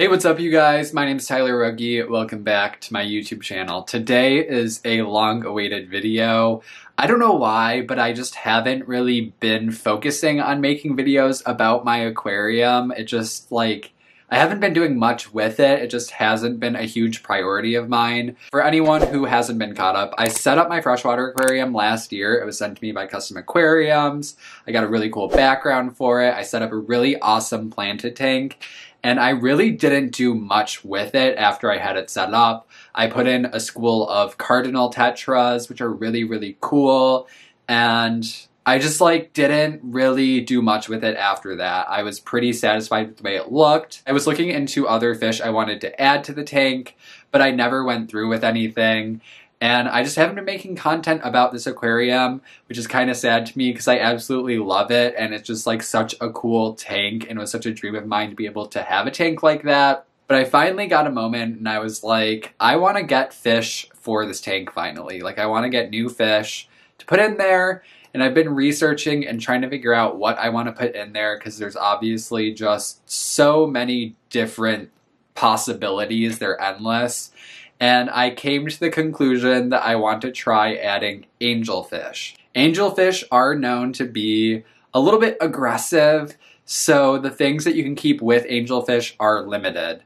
Hey, what's up you guys? My name is Tyler Rugge. Welcome back to my YouTube channel. Today is a long-awaited video. I don't know why, but I just haven't really been focusing on making videos about my aquarium. It just I haven't been doing much with it. It just hasn't been a huge priority of mine. For anyone who hasn't been caught up, I set up my freshwater aquarium last year. It was sent to me by Custom Aquariums. I got a really cool background for it. I set up a really awesome planted tank, and I really didn't do much with it after I had it set up. I put in a school of cardinal tetras, which are really, really cool, and I just didn't really do much with it after that. I was pretty satisfied with the way it looked. I was looking into other fish I wanted to add to the tank, but I never went through with anything. And I just haven't been making content about this aquarium, which is kind of sad to me because I absolutely love it. And it's just such a cool tank, and it was such a dream of mine to be able to have a tank like that. But I finally got a moment and I was like, I want to get fish for this tank finally. I want to get new fish to put in there. And I've been researching and trying to figure out what I want to put in there because there's obviously just so many different possibilities. They're endless. And I came to the conclusion that I want to try adding angelfish. Angelfish are known to be a little bit aggressive, so the things that you can keep with angelfish are limited.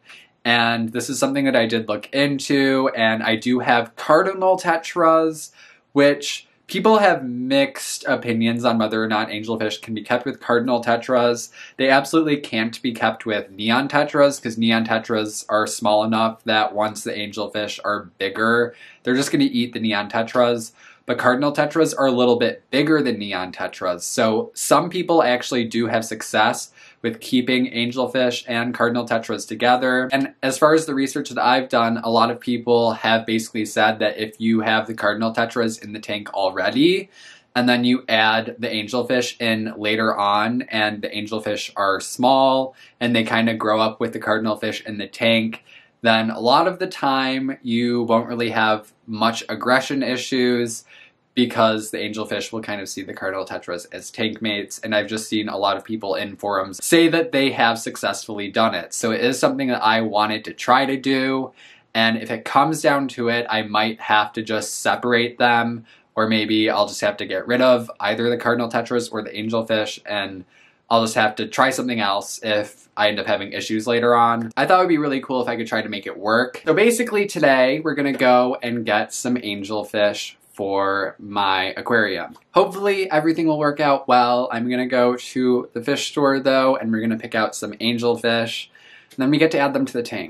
And this is something that I did look into, and I do have cardinal tetras, which people have mixed opinions on whether or not angelfish can be kept with cardinal tetras. They absolutely can't be kept with neon tetras because neon tetras are small enough that once the angelfish are bigger, they're just going to eat the neon tetras. But cardinal tetras are a little bit bigger than neon tetras. So some people actually do have success with keeping angelfish and cardinal tetras together. And as far as the research that I've done, a lot of people have basically said that if you have the cardinal tetras in the tank already, and then you add the angelfish in later on, and the angelfish are small, and they kind of grow up with the cardinal fish in the tank, then a lot of the time you won't really have much aggression issues because the angelfish will kind of see the cardinal tetras as tank mates. And I've just seen a lot of people in forums say that they have successfully done it. So it is something that I wanted to try to do. And if it comes down to it, I might have to just separate them, or maybe I'll just have to get rid of either the cardinal tetras or the angelfish, and I'll just have to try something else if I end up having issues later on. I thought it would be really cool if I could try to make it work. So basically today we're gonna go and get some angelfish for my aquarium. Hopefully everything will work out well. I'm gonna go to the fish store though, and we're gonna pick out some angelfish, and then we get to add them to the tank.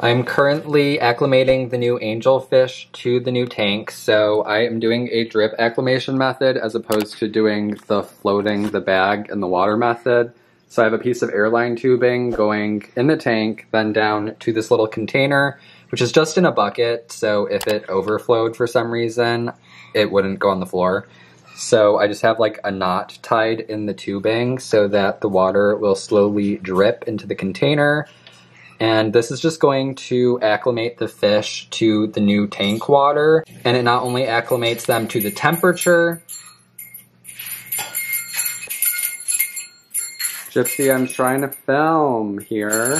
I'm currently acclimating the new angelfish to the new tank, so I am doing a drip acclimation method as opposed to doing the floating the bag in the water method. So I have a piece of airline tubing going in the tank, then down to this little container, which is just in a bucket, so if it overflowed for some reason, it wouldn't go on the floor. So I just have a knot tied in the tubing so that the water will slowly drip into the container. And this is just going to acclimate the fish to the new tank water. And it not only acclimates them to the temperature, Gypsy, I'm trying to film here.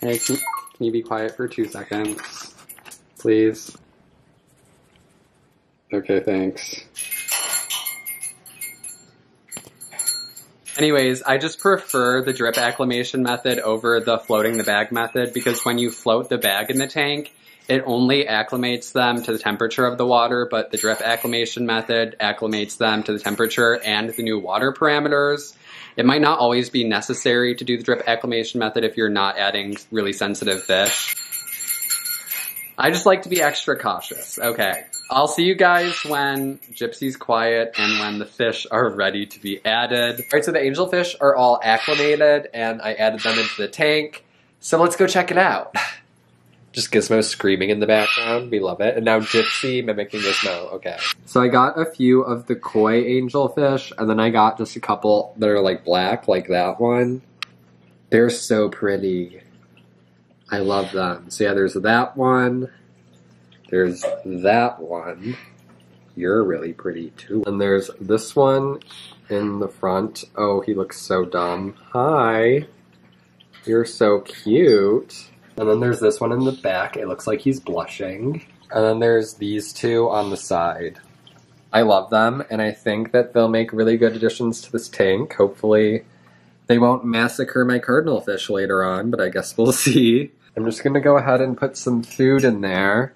Hey, can you be quiet for 2 seconds, please? Okay, thanks. Anyways, I just prefer the drip acclimation method over the floating the bag method, because when you float the bag in the tank, it only acclimates them to the temperature of the water, but the drip acclimation method acclimates them to the temperature and the new water parameters. It might not always be necessary to do the drip acclimation method if you're not adding really sensitive fish. I just like to be extra cautious. Okay, I'll see you guys when Gypsy's quiet and when the fish are ready to be added. All right, so the angelfish are all acclimated and I added them into the tank. So let's go check it out. Just Gizmo screaming in the background, we love it. And now Gypsy mimicking Gizmo, okay. So I got a few of the koi angelfish and then I got just a couple that are like black, like that one. They're so pretty. I love them. So yeah, there's that one. There's that one. You're really pretty too. And there's this one in the front. Oh, he looks so dumb. Hi. You're so cute. And then there's this one in the back. It looks like he's blushing. And then there's these two on the side. I love them, and I think that they'll make really good additions to this tank. Hopefully they won't massacre my cardinal fish later on, but I guess we'll see. I'm just gonna go ahead and put some food in there.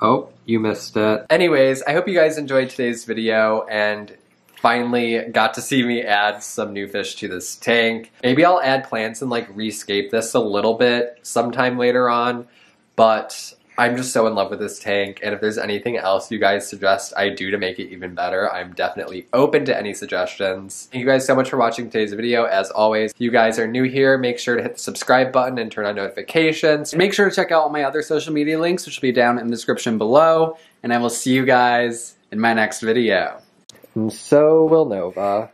Oh, you missed it. Anyways, I hope you guys enjoyed today's video and finally got to see me add some new fish to this tank. Maybe I'll add plants and like rescape this a little bit sometime later on, but I'm just so in love with this tank, and if there's anything else you guys suggest I do to make it even better, I'm definitely open to any suggestions. Thank you guys so much for watching today's video. As always, if you guys are new here, make sure to hit the subscribe button and turn on notifications. And make sure to check out all my other social media links, which will be down in the description below, and I will see you guys in my next video. And so will Nova.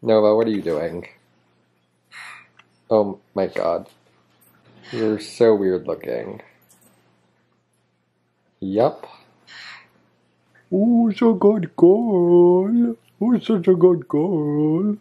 Nova, what are you doing? Oh my god. You're so weird looking. Yup. Oh, so good girl. Oh, such a good girl.